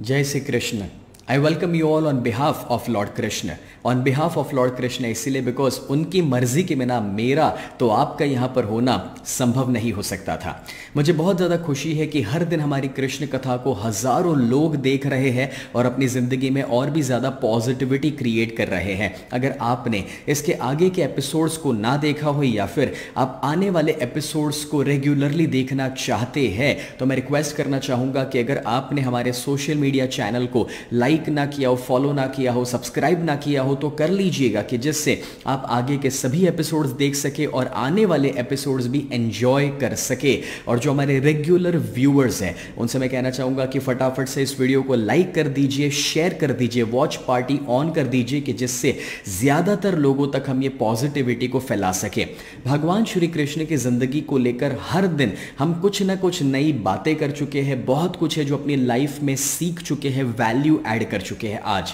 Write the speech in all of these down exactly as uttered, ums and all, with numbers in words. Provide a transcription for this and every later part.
जय Shri Krishna. I welcome you all on behalf of Lord Krishna, on behalf of Lord Krishna, इसीलिए because उनकी मर्जी के बिना मेरा तो आपका यहाँ पर होना संभव नहीं हो सकता था। मुझे बहुत ज़्यादा खुशी है कि हर दिन हमारी कृष्ण कथा को हज़ारों लोग देख रहे हैं और अपनी ज़िंदगी में और भी ज़्यादा पॉजिटिविटी क्रिएट कर रहे हैं। अगर आपने इसके आगे के एपिसोड्स को ना देखा हो या फिर आप आने वाले एपिसोड्स को रेगुलरली देखना चाहते हैं तो मैं रिक्वेस्ट करना चाहूँगा कि अगर आपने हमारे सोशल मीडिया चैनल को लाइक ना किया हो, फॉलो ना किया हो, सब्सक्राइब ना किया हो तो कर लीजिएगा कि जिससे आप आगे के सभी एपिसोड्स देख सके और आने वाले एपिसोड्स भी एंजॉय कर सके। और जो हमारे रेगुलर व्यूअर्स हैं उनसे मैं कहना चाहूँगा कि फटाफट से इस वीडियो को लाइक कर दीजिए, शेयर कर दीजिए, वॉच पार्टी ऑन कर दीजिए कि जिससे ज़्यादातर लोगों तक हम ये पॉजिटिविटी को फैला सकें। भगवान श्री कृष्ण की ज़िंदगी को लेकर हर दिन हम कुछ ना कुछ नई बातें कर चुके हैं, बहुत कुछ है जो अपनी लाइफ में सीख चुके हैं, वैल्यू ऐड कर चुके हैं। आज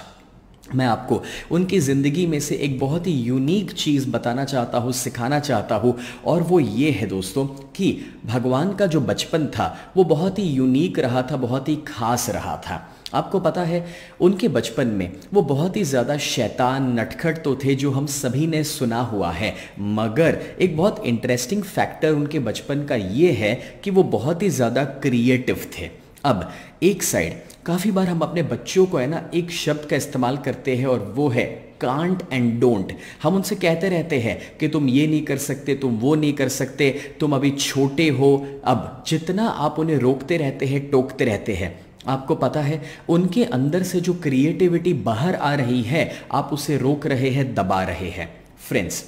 मैं आपको उनकी ज़िंदगी में से एक बहुत ही यूनिक चीज़ बताना चाहता हूँ, सिखाना चाहता हूँ, और वो ये है दोस्तों कि भगवान का जो बचपन था वो बहुत ही यूनिक रहा था, बहुत ही खास रहा था। आपको पता है उनके बचपन में वो बहुत ही ज़्यादा शैतान नटखट तो थे जो हम सभी ने सुना हुआ है, मगर एक बहुत इंटरेस्टिंग फैक्टर उनके बचपन का ये है कि वो बहुत ही ज़्यादा क्रिएटिव थे। अब एक साइड काफ़ी बार हम अपने बच्चों को है ना एक शब्द का इस्तेमाल करते हैं और वो है कांट एंड डोंट। हम उनसे कहते रहते हैं कि तुम ये नहीं कर सकते, तुम वो नहीं कर सकते, तुम अभी छोटे हो। अब जितना आप उन्हें रोकते रहते हैं, टोकते रहते हैं, आपको पता है उनके अंदर से जो क्रिएटिविटी बाहर आ रही है आप उसे रोक रहे हैं, दबा रहे हैं। फ्रेंड्स,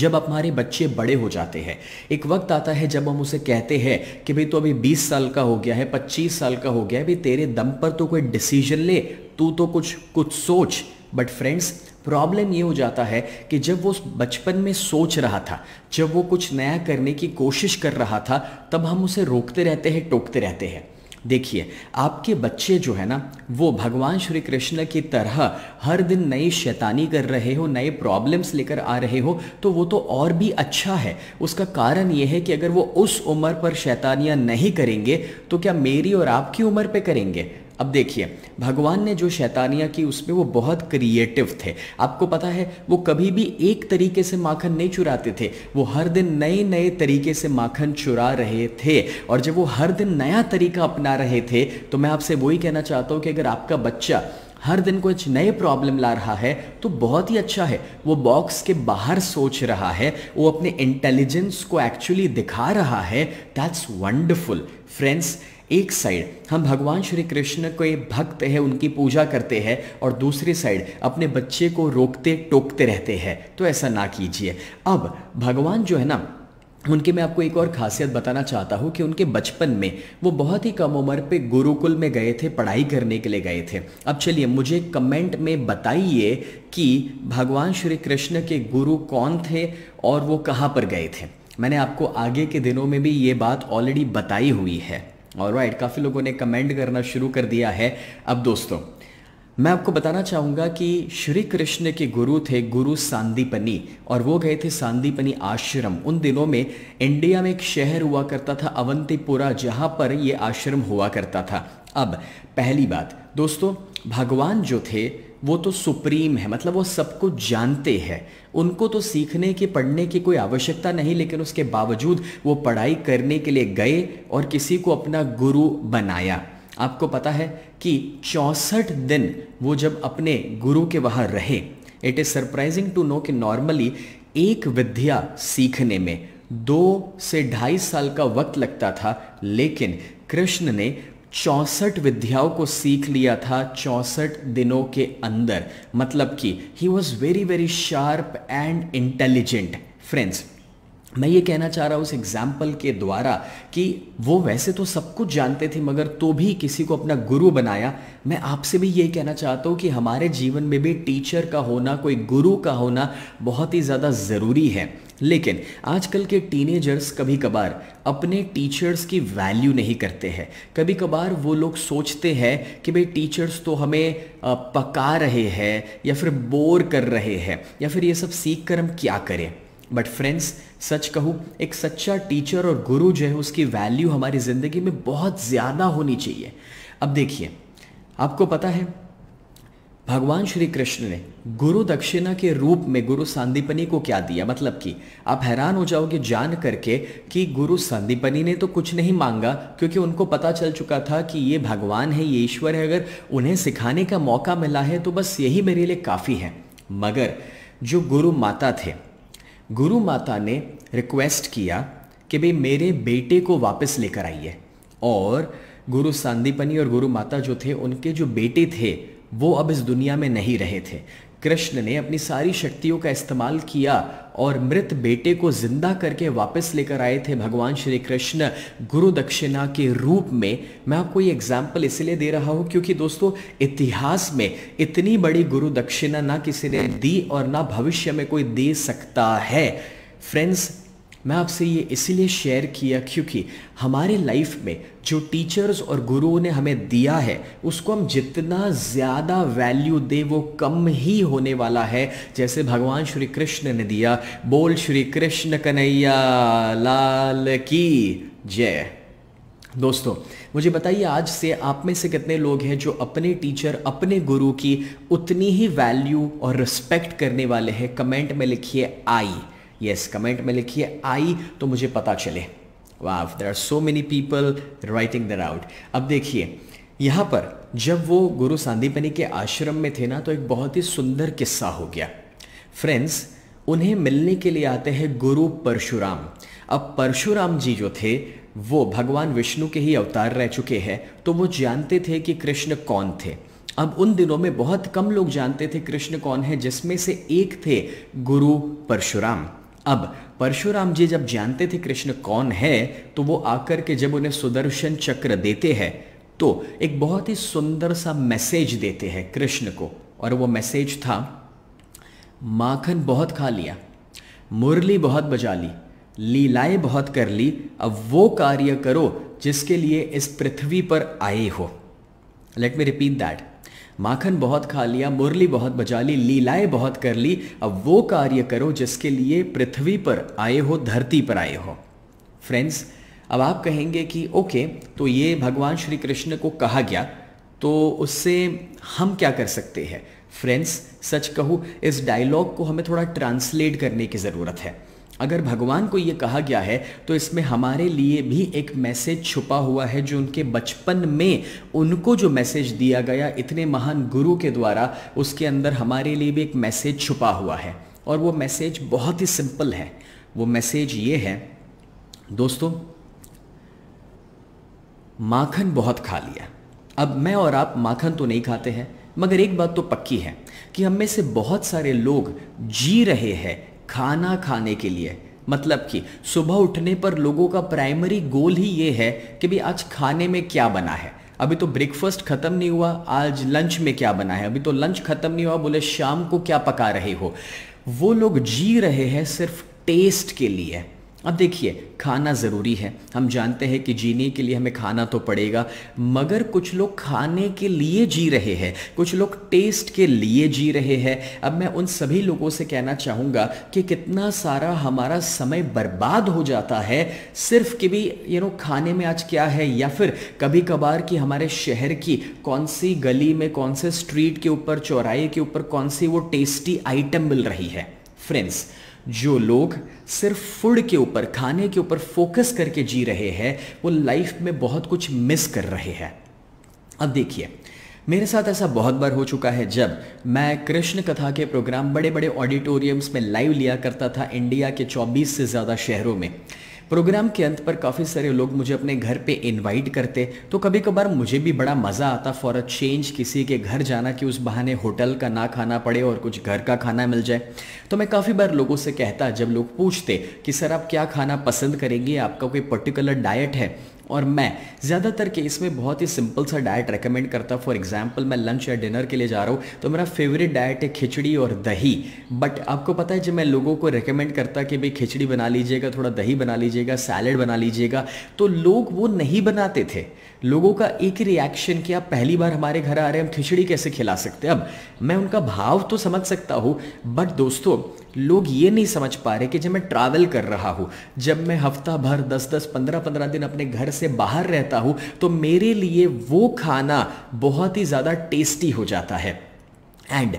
जब हमारे बच्चे बड़े हो जाते हैं एक वक्त आता है जब हम उसे कहते हैं कि भाई तो अभी बीस साल का हो गया है, पच्चीस साल का हो गया है, भाई तेरे दम पर तो कोई डिसीजन ले, तू तो कुछ कुछ सोच। बट फ्रेंड्स, प्रॉब्लम ये हो जाता है कि जब वो बचपन में सोच रहा था, जब वो कुछ नया करने की कोशिश कर रहा था, तब हम उसे रोकते रहते हैं, टोकते रहते हैं। देखिए, आपके बच्चे जो है ना वो भगवान श्री कृष्ण की तरह हर दिन नई शैतानी कर रहे हो, नए प्रॉब्लम्स लेकर आ रहे हो तो वो तो और भी अच्छा है। उसका कारण ये है कि अगर वो उस उम्र पर शैतानियाँ नहीं करेंगे तो क्या मेरी और आपकी उम्र पे करेंगे। अब देखिए, भगवान ने जो शैतानियाँ की उसमें वो बहुत क्रिएटिव थे। आपको पता है वो कभी भी एक तरीके से माखन नहीं चुराते थे, वो हर दिन नए नए तरीके से माखन चुरा रहे थे। और जब वो हर दिन नया तरीका अपना रहे थे तो मैं आपसे वही कहना चाहता हूँ कि अगर आपका बच्चा हर दिन कुछ नए प्रॉब्लम ला रहा है तो बहुत ही अच्छा है। वो बॉक्स के बाहर सोच रहा है, वो अपने इंटेलिजेंस को एक्चुअली दिखा रहा है। That's wonderful. फ्रेंड्स, एक साइड हम भगवान श्री कृष्ण के भक्त हैं, उनकी पूजा करते हैं, और दूसरी साइड अपने बच्चे को रोकते टोकते रहते हैं, तो ऐसा ना कीजिए। अब भगवान जो है ना उनके मैं आपको एक और खासियत बताना चाहता हूँ कि उनके बचपन में वो बहुत ही कम उम्र पे गुरुकुल में गए थे, पढ़ाई करने के लिए गए थे। अब चलिए मुझे कमेंट में बताइए कि भगवान श्री कृष्ण के गुरु कौन थे और वो कहाँ पर गए थे। मैंने आपको आगे के दिनों में भी ये बात ऑलरेडी बताई हुई है। ऑलराइट, काफ़ी लोगों ने कमेंट करना शुरू कर दिया है। अब दोस्तों मैं आपको बताना चाहूँगा कि श्री कृष्ण के गुरु थे गुरु सांदीपनी, और वो गए थे सांदीपनी आश्रम। उन दिनों में इंडिया में एक शहर हुआ करता था अवंतीपुरा, जहाँ पर ये आश्रम हुआ करता था। अब पहली बात दोस्तों, भगवान जो थे वो तो सुप्रीम है, मतलब वो सब कुछ जानते हैं, उनको तो सीखने की पढ़ने की कोई आवश्यकता नहीं, लेकिन उसके बावजूद वो पढ़ाई करने के लिए गए और किसी को अपना गुरु बनाया। आपको पता है कि चौंसठ दिन वो जब अपने गुरु के वहाँ रहे। It is surprising to know कि नॉर्मली एक विद्या सीखने में दो से ढाई साल का वक्त लगता था, लेकिन कृष्ण ने चौंसठ विद्याओं को सीख लिया था चौंसठ दिनों के अंदर। मतलब कि he was very very sharp and intelligent. Friends, मैं ये कहना चाह रहा हूँ उस एग्जाम्पल के द्वारा कि वो वैसे तो सब कुछ जानते थे मगर तो भी किसी को अपना गुरु बनाया। मैं आपसे भी ये कहना चाहता हूँ कि हमारे जीवन में भी टीचर का होना, कोई गुरु का होना बहुत ही ज़्यादा ज़रूरी है। लेकिन आजकल के टीनेजर्स कभी कभार अपने टीचर्स की वैल्यू नहीं करते हैं। कभी कभार वो लोग सोचते हैं कि भाई टीचर्स तो हमें पका रहे हैं या फिर बोर कर रहे हैं या फिर ये सब सीख कर हम क्या करें। बट फ्रेंड्स, सच कहूँ, एक सच्चा टीचर और गुरु जो है उसकी वैल्यू हमारी ज़िंदगी में बहुत ज़्यादा होनी चाहिए। अब देखिए, आपको पता है भगवान श्री कृष्ण ने गुरु दक्षिणा के रूप में गुरु सांदीपनी को क्या दिया? मतलब कि आप हैरान हो जाओगे जान करके कि गुरु सांदीपनी ने तो कुछ नहीं मांगा, क्योंकि उनको पता चल चुका था कि ये भगवान है, ये ईश्वर है, अगर उन्हें सिखाने का मौका मिला है तो बस यही मेरे लिए काफ़ी है। मगर जो गुरु माता थे, गुरु माता ने रिक्वेस्ट किया कि भाई मेरे बेटे को वापस लेकर आइए, और गुरु सांदीपनी और गुरु माता जो थे उनके जो बेटे थे वो अब इस दुनिया में नहीं रहे थे। कृष्ण ने अपनी सारी शक्तियों का इस्तेमाल किया और मृत बेटे को जिंदा करके वापस लेकर आए थे भगवान श्री कृष्ण गुरु दक्षिणा के रूप में। मैं आपको ये एग्जाम्पल इसलिए दे रहा हूँ क्योंकि दोस्तों इतिहास में इतनी बड़ी गुरु दक्षिणा ना किसी ने दी और ना भविष्य में कोई दे सकता है। फ्रेंड्स, मैं आपसे ये इसीलिए शेयर किया क्योंकि हमारे लाइफ में जो टीचर्स और गुरुओं ने हमें दिया है उसको हम जितना ज़्यादा वैल्यू दे वो कम ही होने वाला है। जैसे भगवान श्री कृष्ण ने दिया, बोल श्री कृष्ण कन्हैया लाल की जय। दोस्तों मुझे बताइए आज से आप में से कितने लोग हैं जो अपने टीचर, अपने गुरु की उतनी ही वैल्यू और रिस्पेक्ट करने वाले हैं? कमेंट में लिखिए आई। यस yes, कमेंट में लिखिए आई तो मुझे पता चले। Wow, there are so many people writing that out. अब देखिए यहाँ पर जब वो गुरु सांदीपनी के आश्रम में थे ना तो एक बहुत ही सुंदर किस्सा हो गया। फ्रेंड्स, उन्हें मिलने के लिए आते हैं गुरु परशुराम। अब परशुराम जी जो थे वो भगवान विष्णु के ही अवतार रह चुके हैं, तो वो जानते थे कि कृष्ण कौन थे। अब उन दिनों में बहुत कम लोग जानते थे कृष्ण कौन है, जिसमें से एक थे गुरु परशुराम। अब परशुराम जी जब जानते थे कृष्ण कौन है तो वो आकर के जब उन्हें सुदर्शन चक्र देते हैं तो एक बहुत ही सुंदर सा मैसेज देते हैं कृष्ण को, और वो मैसेज था, माखन बहुत खा लिया, मुरली बहुत बजा ली, लीलाएं बहुत कर ली, अब वो कार्य करो जिसके लिए इस पृथ्वी पर आए हो। लेट मी रिपीट दैट, माखन बहुत खा लिया, मुरली बहुत बजा ली, लीलाएं बहुत कर ली, अब वो कार्य करो जिसके लिए पृथ्वी पर आए हो, धरती पर आए हो। फ्रेंड्स, अब आप कहेंगे कि ओके तो ये भगवान श्री कृष्ण को कहा गया तो उससे हम क्या कर सकते हैं? फ्रेंड्स, सच कहूँ इस डायलॉग को हमें थोड़ा ट्रांसलेट करने की ज़रूरत है। अगर भगवान को ये कहा गया है तो इसमें हमारे लिए भी एक मैसेज छुपा हुआ है, जो उनके बचपन में उनको जो मैसेज दिया गया इतने महान गुरु के द्वारा, उसके अंदर हमारे लिए भी एक मैसेज छुपा हुआ है। और वो मैसेज बहुत ही सिंपल है। वो मैसेज ये है दोस्तों, माखन बहुत खा लिया। अब मैं और आप माखन तो नहीं खाते हैं, मगर एक बात तो पक्की है कि हम में से बहुत सारे लोग जी रहे हैं खाना खाने के लिए। मतलब कि सुबह उठने पर लोगों का प्राइमरी गोल ही ये है कि भाई आज खाने में क्या बना है। अभी तो ब्रेकफास्ट ख़त्म नहीं हुआ, आज लंच में क्या बना है, अभी तो लंच ख़त्म नहीं हुआ, बोले शाम को क्या पका रहे हो। वो लोग जी रहे हैं सिर्फ टेस्ट के लिए। अब देखिए, खाना ज़रूरी है, हम जानते हैं कि जीने के लिए हमें खाना तो पड़ेगा, मगर कुछ लोग खाने के लिए जी रहे हैं, कुछ लोग टेस्ट के लिए जी रहे हैं। अब मैं उन सभी लोगों से कहना चाहूँगा कि कितना सारा हमारा समय बर्बाद हो जाता है सिर्फ कि भी यू नो खाने में आज क्या है, या फिर कभी कभार कि हमारे शहर की कौन सी गली में, कौन से स्ट्रीट के ऊपर, चौराहे के ऊपर कौन सी वो टेस्टी आइटम मिल रही है। फ्रेंड्स, जो लोग सिर्फ फूड के ऊपर, खाने के ऊपर फोकस करके जी रहे हैं वो लाइफ में बहुत कुछ मिस कर रहे हैं। अब देखिए, मेरे साथ ऐसा बहुत बार हो चुका है जब मैं कृष्ण कथा के प्रोग्राम बड़े बड़े ऑडिटोरियम्स में लाइव लिया करता था इंडिया के चौबीस से ज़्यादा शहरों में। प्रोग्राम के अंत पर काफ़ी सारे लोग मुझे अपने घर पे इनवाइट करते, तो कभी कभार मुझे भी बड़ा मज़ा आता फॉर अ चेंज किसी के घर जाना कि उस बहाने होटल का ना खाना पड़े और कुछ घर का खाना मिल जाए। तो मैं काफ़ी बार लोगों से कहता, जब लोग पूछते कि सर आप क्या खाना पसंद करेंगे, आपका कोई पर्टिकुलर डाइट है, और मैं ज़्यादातर के इसमें बहुत ही सिंपल सा डाइट रेकमेंड करता। फॉर एग्जांपल, मैं लंच या डिनर के लिए जा रहा हूँ तो मेरा फेवरेट डाइट है खिचड़ी और दही। बट आपको पता है जब मैं लोगों को रेकमेंड करता कि भाई खिचड़ी बना लीजिएगा, थोड़ा दही बना लीजिएगा, सैलेड बना लीजिएगा, तो लोग वो नहीं बनाते थे। लोगों का एक रिएक्शन कि आप पहली बार हमारे घर आ रहे हैं, हम खिचड़ी कैसे खिला सकते हैं। अब मैं उनका भाव तो समझ सकता हूँ, बट दोस्तों लोग ये नहीं समझ पा रहे कि जब मैं ट्रैवल कर रहा हूँ, जब मैं हफ्ता भर दस दस पंद्रह पंद्रह दिन अपने घर से बाहर रहता हूँ, तो मेरे लिए वो खाना बहुत ही ज़्यादा टेस्टी हो जाता है। एंड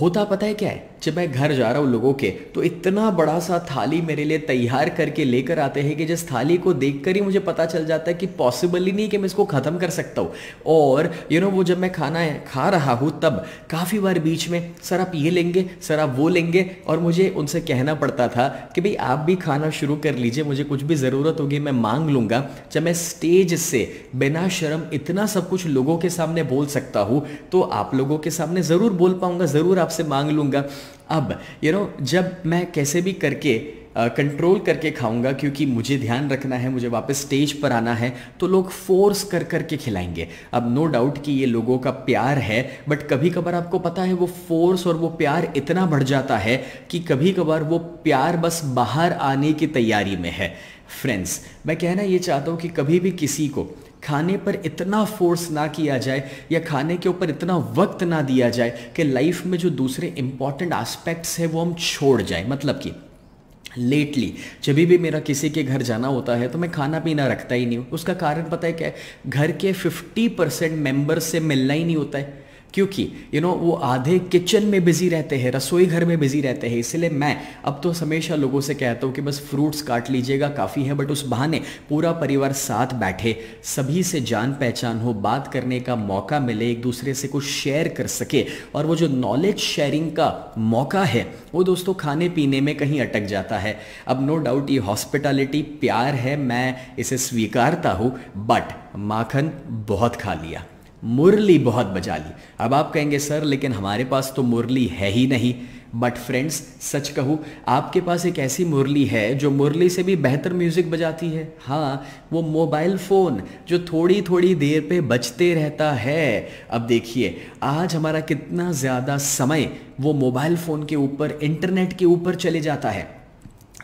होता पता है क्या है, जब मैं घर जा रहा हूँ लोगों के, तो इतना बड़ा सा थाली मेरे लिए तैयार करके लेकर आते हैं कि जिस थाली को देखकर ही मुझे पता चल जाता है कि पॉसिबल ही नहीं कि मैं इसको ख़त्म कर सकता हूँ। और यू नो वो जब मैं खाना खा रहा हूँ तब काफ़ी बार बीच में सर आप ये लेंगे, सर आप वो लेंगे, और मुझे उनसे कहना पड़ता था कि भाई आप भी खाना शुरू कर लीजिए, मुझे कुछ भी ज़रूरत होगी मैं मांग लूँगा। जब मैं स्टेज से बिना शर्म इतना सब कुछ लोगों के सामने बोल सकता हूँ, तो आप लोगों के सामने ज़रूर बोल पाऊँगा, ज़रूर आपसे मांग लूँगा। अब यू नो जब मैं कैसे भी करके कंट्रोल करके खाऊंगा, क्योंकि मुझे ध्यान रखना है, मुझे वापस स्टेज पर आना है, तो लोग फोर्स कर कर के खिलाएंगे। अब नो डाउट कि ये लोगों का प्यार है, बट कभी कभार आपको पता है वो फोर्स और वो प्यार इतना बढ़ जाता है कि कभी कभार वो प्यार बस बाहर आने की तैयारी में है। फ्रेंड्स, मैं कहना ये चाहता हूँ कि कभी भी किसी को खाने पर इतना फोर्स ना किया जाए या खाने के ऊपर इतना वक्त ना दिया जाए कि लाइफ में जो दूसरे इम्पॉर्टेंट एस्पेक्ट्स है वो हम छोड़ जाए। मतलब कि लेटली जब भी मेरा किसी के घर जाना होता है तो मैं खाना पीना रखता ही नहीं हूँ। उसका कारण पता है क्या है, घर के फिफ्टी परसेंट मेंबर्स से मिलना ही नहीं होता है, क्योंकि यू नो वो आधे किचन में बिजी रहते हैं, रसोई घर में बिजी रहते हैं। इसलिए मैं अब तो हमेशा लोगों से कहता हूँ कि बस फ्रूट्स काट लीजिएगा, काफ़ी है, बट उस बहाने पूरा परिवार साथ बैठे, सभी से जान पहचान हो, बात करने का मौका मिले, एक दूसरे से कुछ शेयर कर सके। और वो जो नॉलेज शेयरिंग का मौका है वो दोस्तों खाने पीने में कहीं अटक जाता है। अब नो डाउट ये हॉस्पिटैलिटी प्यार है, मैं इसे स्वीकारता हूँ, बट माखन बहुत खा लिया, मुरली बहुत बजा ली। अब आप कहेंगे सर लेकिन हमारे पास तो मुरली है ही नहीं। बट फ्रेंड्स सच कहूँ, आपके पास एक ऐसी मुरली है जो मुरली से भी बेहतर म्यूज़िक बजाती है। हाँ, वो मोबाइल फ़ोन जो थोड़ी थोड़ी देर पे बजते रहता है। अब देखिए आज हमारा कितना ज़्यादा समय वो मोबाइल फ़ोन के ऊपर, इंटरनेट के ऊपर चले जाता है।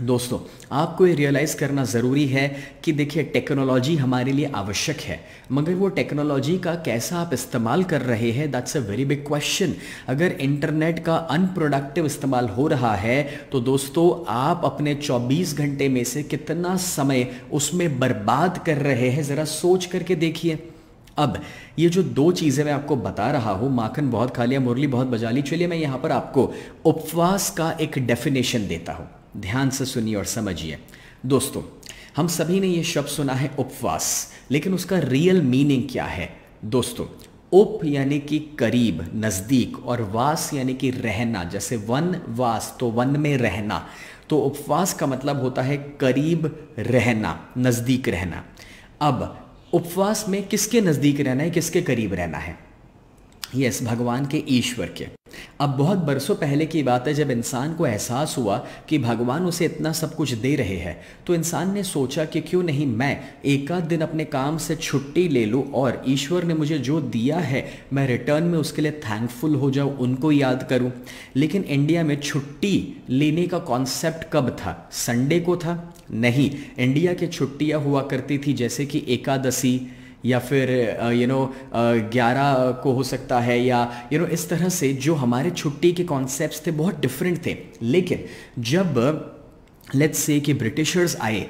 दोस्तों आपको ये रियलाइज़ करना ज़रूरी है कि देखिए टेक्नोलॉजी हमारे लिए आवश्यक है, मगर वो टेक्नोलॉजी का कैसा आप इस्तेमाल कर रहे हैं, that's a very big question. अगर इंटरनेट का अनप्रोडक्टिव इस्तेमाल हो रहा है तो दोस्तों आप अपने चौबीस घंटे में से कितना समय उसमें बर्बाद कर रहे हैं, ज़रा सोच करके देखिए। अब ये जो दो चीज़ें मैं आपको बता रहा हूँ, माखन बहुत खा लिया, मुरली बहुत बजा ली, चलिए मैं यहाँ पर आपको उपवास का एक डेफिनेशन देता हूँ, ध्यान से सुनिए और समझिए। दोस्तों हम सभी ने ये शब्द सुना है उपवास, लेकिन उसका रियल मीनिंग क्या है? दोस्तों उप यानी कि करीब, नज़दीक, और वास यानी कि रहना, जैसे वन वास तो वन में रहना। तो उपवास का मतलब होता है करीब रहना, नज़दीक रहना। अब उपवास में किसके नज़दीक रहना है, किसके करीब रहना है? यस, भगवान के, ईश्वर के। अब बहुत बरसों पहले की बात है, जब इंसान को एहसास हुआ कि भगवान उसे इतना सब कुछ दे रहे हैं, तो इंसान ने सोचा कि क्यों नहीं मैं एक आध दिन अपने काम से छुट्टी ले लूँ और ईश्वर ने मुझे जो दिया है मैं रिटर्न में उसके लिए थैंकफुल हो जाऊँ, उनको याद करूँ। लेकिन इंडिया में छुट्टी लेने का कॉन्सेप्ट कब था? संडे को था? नहीं, इंडिया की छुट्टियाँ हुआ करती थी जैसे कि एकादशी, या फिर यू नो ग्यारह को हो सकता है, या यू नो इस तरह से जो हमारे छुट्टी के कॉन्सेप्ट्स थे बहुत डिफरेंट थे। लेकिन जब लेट्स से कि ब्रिटिशर्स आए,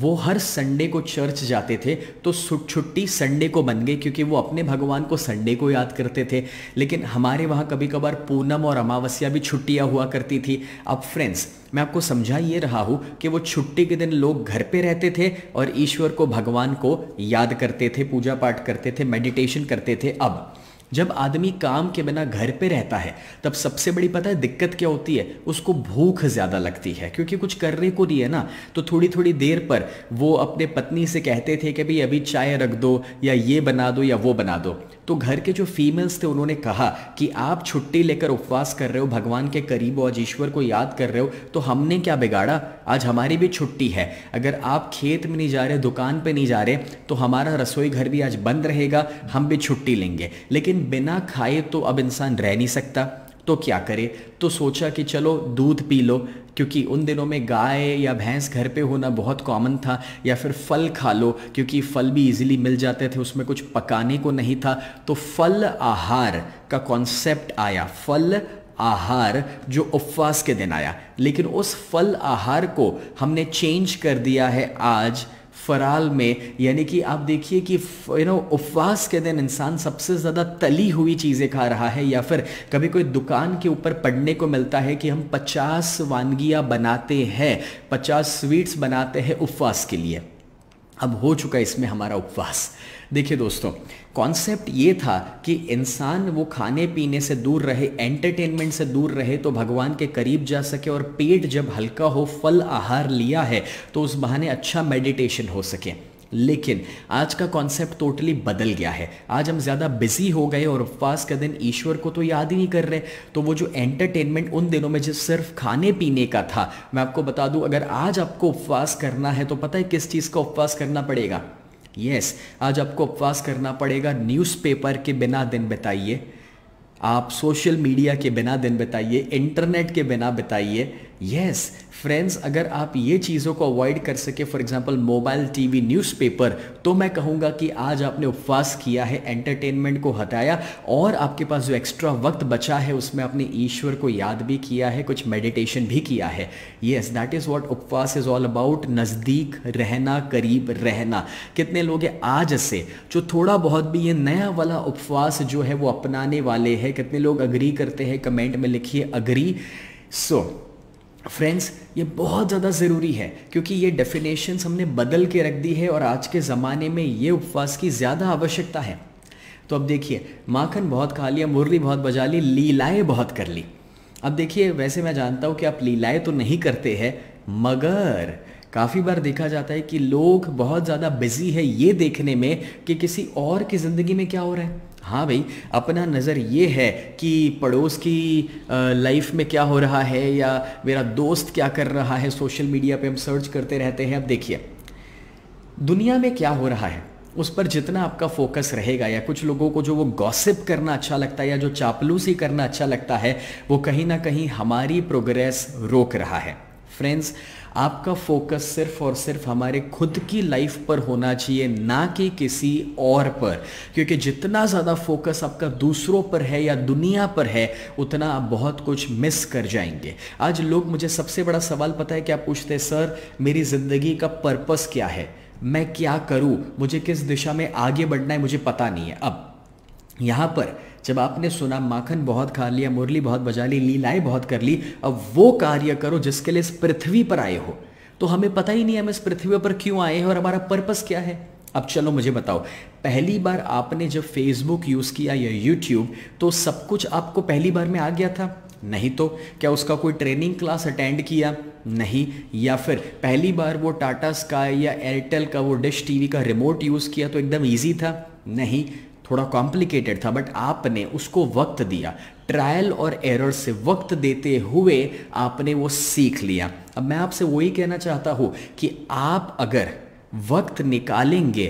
वो हर संडे को चर्च जाते थे, तो छुट्टी संडे को बन गई, क्योंकि वो अपने भगवान को संडे को याद करते थे। लेकिन हमारे वहाँ कभी कभार पूनम और अमावस्या भी छुट्टियाँ हुआ करती थी। अब फ्रेंड्स मैं आपको समझा ये रहा हूँ कि वो छुट्टी के दिन लोग घर पे रहते थे और ईश्वर को, भगवान को याद करते थे, पूजा पाठ करते थे, मेडिटेशन करते थे। अब जब आदमी काम के बिना घर पे रहता है तब सबसे बड़ी पता है दिक्कत क्या होती है, उसको भूख ज़्यादा लगती है, क्योंकि कुछ करने को नहीं है ना। तो थोड़ी थोड़ी देर पर वो अपने पत्नी से कहते थे कि भाई अभी चाय रख दो, या ये बना दो, या वो बना दो। तो घर के जो फीमेल्स थे उन्होंने कहा कि आप छुट्टी लेकर उपवास कर रहे हो, भगवान के करीब हो, आज ईश्वर को याद कर रहे हो, तो हमने क्या बिगाड़ा, आज हमारी भी छुट्टी है। अगर आप खेत में नहीं जा रहे, दुकान पर नहीं जा रहे, तो हमारा रसोई घर भी आज बंद रहेगा, हम भी छुट्टी लेंगे। लेकिन बिना खाए तो अब इंसान रह नहीं सकता, तो क्या करे? तो सोचा कि चलो दूध पी लो, क्योंकि उन दिनों में गाय या भैंस घर पे होना बहुत कॉमन था, या फिर फल खा लो, क्योंकि फल भी इजीली मिल जाते थे, उसमें कुछ पकाने को नहीं था। तो फल आहार का कॉन्सेप्ट आया, फल आहार जो उपवास के दिन आया, लेकिन उस फल आहार को हमने चेंज कर दिया है आज फराल में। यानी कि आप देखिए कि यू नो उपवास के दिन इंसान सबसे ज़्यादा तली हुई चीज़ें खा रहा है, या फिर कभी कोई दुकान के ऊपर पढ़ने को मिलता है कि हम पचास वानगियाँ बनाते हैं, पचास स्वीट्स बनाते हैं उपवास के लिए। अब हो चुका इसमें हमारा उपवास। देखिए दोस्तों, कॉन्सेप्ट ये था कि इंसान वो खाने पीने से दूर रहे, एंटरटेनमेंट से दूर रहे, तो भगवान के करीब जा सके, और पेट जब हल्का हो, फल आहार लिया है, तो उस बहाने अच्छा मेडिटेशन हो सके। लेकिन आज का कॉन्सेप्ट टोटली बदल गया है। आज हम ज़्यादा बिजी हो गए और उपवास के दिन ईश्वर को तो याद ही नहीं कर रहे। तो वो जो एंटरटेनमेंट उन दिनों में जो सिर्फ खाने पीने का था, मैं आपको बता दूं, अगर आज आपको उपवास करना है तो पता है किस चीज़ का उपवास करना पड़ेगा? यस, आज आपको उपवास करना पड़ेगा। न्यूज़पेपर के बिना दिन बिताइए, आप सोशल मीडिया के बिना दिन बिताइए, इंटरनेट के बिना बिताइए। यस फ्रेंड्स, अगर आप ये चीज़ों को अवॉइड कर सके, for example mobile, TV, newspaper, तो मैं कहूँगा कि आज आपने उपवास किया है, एंटरटेनमेंट को हटाया, और आपके पास जो एक्स्ट्रा वक्त बचा है उसमें आपने ईश्वर को याद भी किया है, कुछ मेडिटेशन भी किया है। यस, दैट इज़ व्हाट उपवास इज़ ऑल अबाउट, नज़दीक रहना, करीब रहना। कितने लोग हैं आज से जो थोड़ा बहुत भी ये नया वाला उपवास जो है वो अपनाने वाले हैं? कितने लोग अग्री करते हैं? कमेंट में लिखिए अग्री। सो so, फ्रेंड्स, ये बहुत ज़्यादा ज़रूरी है, क्योंकि ये डेफिनेशंस हमने बदल के रख दी है और आज के ज़माने में ये उपवास की ज़्यादा आवश्यकता है। तो अब देखिए, माखन बहुत खा लिया, मुरली बहुत बजा ली, लीलाएं बहुत कर ली। अब देखिए, वैसे मैं जानता हूँ कि आप लीलाएं तो नहीं करते हैं, मगर काफ़ी बार देखा जाता है कि लोग बहुत ज़्यादा बिजी है ये देखने में कि किसी और की ज़िंदगी में क्या हो रहा है। हाँ भाई, अपना नज़र ये है कि पड़ोस की लाइफ में क्या हो रहा है, या मेरा दोस्त क्या कर रहा है, सोशल मीडिया पे हम सर्च करते रहते हैं। अब देखिए, दुनिया में क्या हो रहा है उस पर जितना आपका फोकस रहेगा, या कुछ लोगों को जो वो गॉसिप करना अच्छा लगता है या जो चापलूसी करना अच्छा लगता है, वो कहीं ना कहीं हमारी प्रोग्रेस रोक रहा है। फ्रेंड्स, आपका फोकस सिर्फ और सिर्फ हमारे खुद की लाइफ पर होना चाहिए, ना कि किसी और पर, क्योंकि जितना ज़्यादा फोकस आपका दूसरों पर है या दुनिया पर है, उतना आप बहुत कुछ मिस कर जाएंगे। आज लोग मुझे सबसे बड़ा सवाल पता है क्या पूछते हैं? सर, मेरी ज़िंदगी का पर्पस क्या है, मैं क्या करूं, मुझे किस दिशा में आगे बढ़ना है, मुझे पता नहीं है। अब यहाँ पर जब आपने सुना माखन बहुत खा लिया, मुरली बहुत बजा ली, लीलाएं बहुत कर ली, अब वो कार्य करो जिसके लिए इस पृथ्वी पर आए हो। तो हमें पता ही नहीं हम इस पृथ्वी पर क्यों आए हैं और हमारा पर्पस क्या है। अब चलो मुझे बताओ, पहली बार आपने जब फेसबुक यूज़ किया या यूट्यूब, तो सब कुछ आपको पहली बार में आ गया था? नहीं। तो क्या उसका कोई ट्रेनिंग क्लास अटेंड किया? नहीं। या फिर पहली बार वो टाटा स्काई या एयरटेल का वो डिश टी वी का रिमोट यूज़ किया तो एकदम ईजी था? नहीं, थोड़ा कॉम्प्लिकेटेड था, बट आपने उसको वक्त दिया। ट्रायल और एरर से वक्त देते हुए आपने वो सीख लिया। अब मैं आपसे वही कहना चाहता हूँ कि आप अगर वक्त निकालेंगे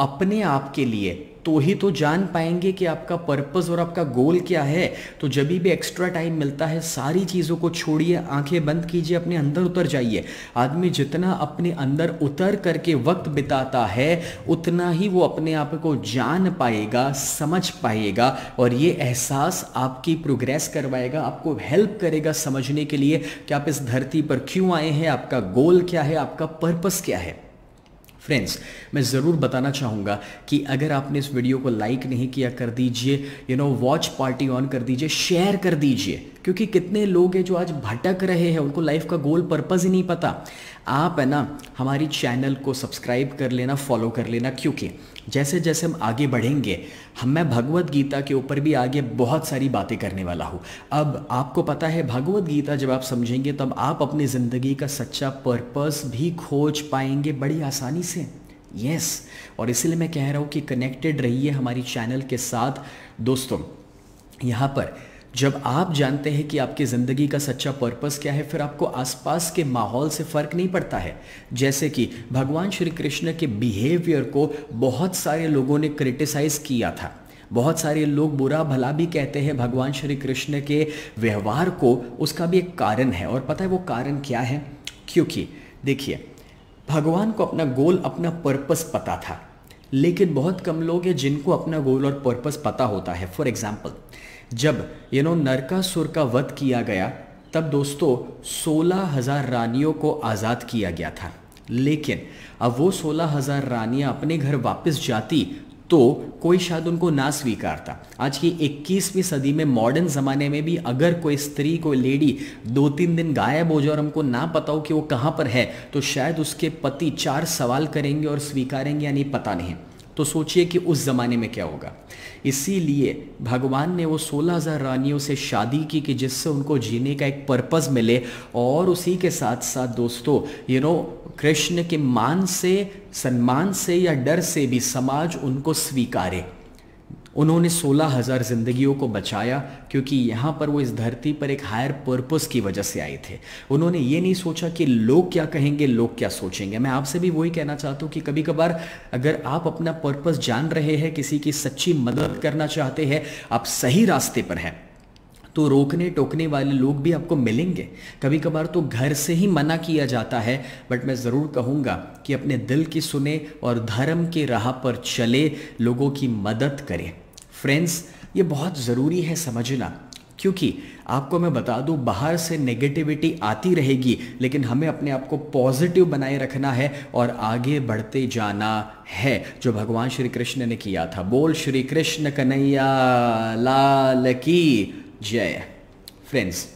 अपने आप के लिए, तो ही तो जान पाएंगे कि आपका पर्पस और आपका गोल क्या है। तो जब भी एक्स्ट्रा टाइम मिलता है, सारी चीज़ों को छोड़िए, आंखें बंद कीजिए, अपने अंदर उतर जाइए। आदमी जितना अपने अंदर उतर करके वक्त बिताता है, उतना ही वो अपने आप को जान पाएगा, समझ पाएगा, और ये एहसास आपकी प्रोग्रेस करवाएगा, आपको हेल्प करेगा समझने के लिए कि आप इस धरती पर क्यों आए हैं, आपका गोल क्या है, आपका पर्पस क्या है। फ्रेंड्स, मैं ज़रूर बताना चाहूँगा कि अगर आपने इस वीडियो को लाइक नहीं किया, कर दीजिए, you know watch party on कर दीजिए, शेयर कर दीजिए, क्योंकि कितने लोग हैं जो आज भटक रहे हैं, उनको लाइफ का गोल पर्पस ही नहीं पता। आप है ना, हमारी चैनल को सब्सक्राइब कर लेना, फॉलो कर लेना, क्योंकि जैसे जैसे हम आगे बढ़ेंगे, हम मैं भगवद गीता के ऊपर भी आगे बहुत सारी बातें करने वाला हूँ। अब आपको पता है, भगवद गीता जब आप समझेंगे तब आप अपनी ज़िंदगी का सच्चा पर्पस भी खोज पाएंगे बड़ी आसानी से। यस, और इसलिए मैं कह रहा हूँ कि कनेक्टेड रहिए हमारी चैनल के साथ। दोस्तों, यहाँ पर जब आप जानते हैं कि आपकी ज़िंदगी का सच्चा पर्पस क्या है, फिर आपको आसपास के माहौल से फ़र्क नहीं पड़ता है। जैसे कि भगवान श्री कृष्ण के बिहेवियर को बहुत सारे लोगों ने क्रिटिसाइज़ किया था, बहुत सारे लोग बुरा भला भी कहते हैं भगवान श्री कृष्ण के व्यवहार को, उसका भी एक कारण है। और पता है वो कारण क्या है? क्योंकि देखिए, भगवान को अपना गोल, अपना पर्पस पता था, लेकिन बहुत कम लोग हैं जिनको अपना गोल और पर्पस पता होता है। फॉर एग्ज़ाम्पल, जब यनो नरकासुर का वध किया गया तब दोस्तों सोलह हजार रानियों को आज़ाद किया गया था, लेकिन अब वो सोलह हजार रानियाँ अपने घर वापस जाती तो कोई शायद उनको ना स्वीकारता। आज की इक्कीसवीं सदी में मॉडर्न ज़माने में भी अगर कोई स्त्री, कोई लेडी दो तीन दिन गायब हो जाए और हमको ना पता हो कि वो कहाँ पर है तो शायद उसके पति चार सवाल करेंगे और स्वीकारेंगे यानी पता नहीं। तो सोचिए कि उस ज़माने में क्या होगा। इसीलिए भगवान ने वो सोलह हज़ार रानियों से शादी की कि जिससे उनको जीने का एक पर्पस मिले। और उसी के साथ साथ दोस्तों यू नो कृष्ण के मान से, सम्मान से या डर से भी समाज उनको स्वीकारे। उन्होंने सोलह हज़ार जिंदगियों को बचाया क्योंकि यहाँ पर वो इस धरती पर एक हायर पर्पस की वजह से आए थे। उन्होंने ये नहीं सोचा कि लोग क्या कहेंगे, लोग क्या सोचेंगे। मैं आपसे भी वही कहना चाहता हूँ कि कभी कभार अगर आप अपना पर्पस जान रहे हैं, किसी की सच्ची मदद करना चाहते हैं, आप सही रास्ते पर हैं, तो रोकने टोकने वाले लोग भी आपको मिलेंगे। कभी कभार तो घर से ही मना किया जाता है, बट मैं ज़रूर कहूँगा कि अपने दिल की सुने और धर्म के राह पर चले, लोगों की मदद करें। फ्रेंड्स, ये बहुत ज़रूरी है समझना, क्योंकि आपको मैं बता दूं बाहर से नेगेटिविटी आती रहेगी, लेकिन हमें अपने आप को पॉजिटिव बनाए रखना है और आगे बढ़ते जाना है, जो भगवान श्री कृष्ण ने किया था। बोल श्री कृष्ण कन्हैया लाल की जय। फ्रेंड्स,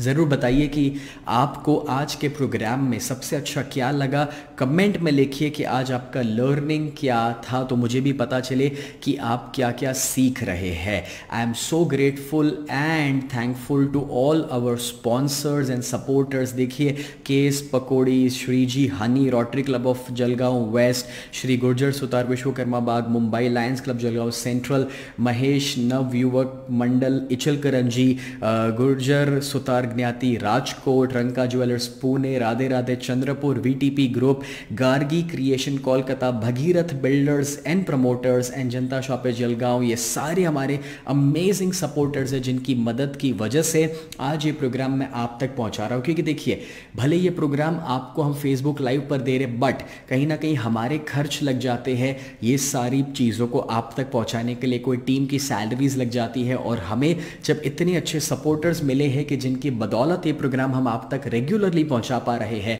ज़रूर बताइए कि आपको आज के प्रोग्राम में सबसे अच्छा क्या लगा। कमेंट में लिखिए कि आज आपका लर्निंग क्या था, तो मुझे भी पता चले कि आप क्या क्या सीख रहे हैं। I am so grateful and thankful to all our sponsors and supporters. देखिए, केस पकोड़ी Shriji, Honey, rotary club of Jalgaon waste, Shri Gurjar Sutar विश्वकर्माबाद Mumbai, Lions club Jalgaon central, Mahesh Navyuvak Mandal Ichalkaranji, Gurjar Sutar ज्ञाति Rajkot, Ranka jewellers Pune, Radhe Radhe Chandrapur, V T P group, Gargi creation Kolkata, Bhagirath builders and promoters and Janata shopping Jalgaon, ये सारे हमारे अमेजिंग सपोर्टर्स हैं जिनकी मदद की वजह से आज ये प्रोग्राम मैं आप तक पहुंचा रहा हूं। क्योंकि देखिए, भले ये प्रोग्राम आपको हम फेसबुक लाइव पर दे रहे, बट कहीं ना कहीं हमारे खर्च लग जाते हैं ये सारी चीज़ों को आप तक पहुँचाने के लिए, कोई टीम की सैलरीज लग जाती है। और हमें जब इतने अच्छे सपोर्टर्स मिले हैं कि जिनकी बदौलत ये प्रोग्राम हम आप तक रेगुलरली पहुंचा पा रहे हैं।